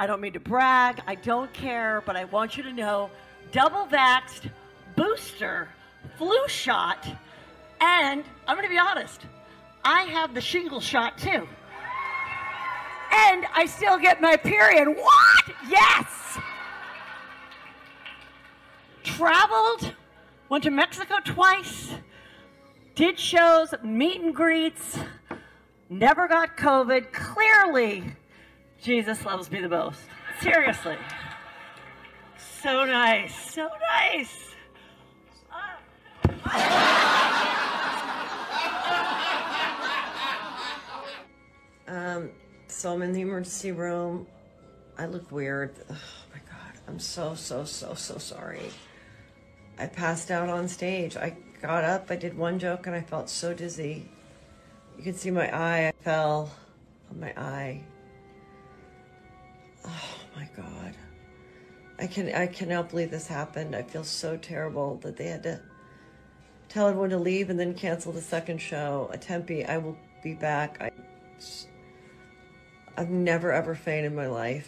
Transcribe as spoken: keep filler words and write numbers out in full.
I don't mean to brag, I don't care, but I want you to know, double vaxxed, booster, flu shot, and I'm gonna be honest, I have the shingle shot too. And I still get my period. What? Yes! Traveled, went to Mexico twice, did shows, meet and greets, never got COVID. Clearly, Jesus loves me the most. Seriously. So nice. So nice. Um, so I'm in the emergency room. I look weird. Oh my God. I'm so, so, so, so sorry. I passed out on stage. I got up, I did one joke, and I felt so dizzy. You can see my eye. I fell on my eye. Oh my God. I can I cannot believe this happened. I feel so terrible that they had to tell everyone to leave and then cancel the second show. At Tempe, I will be back. I, I've never ever fainted in my life.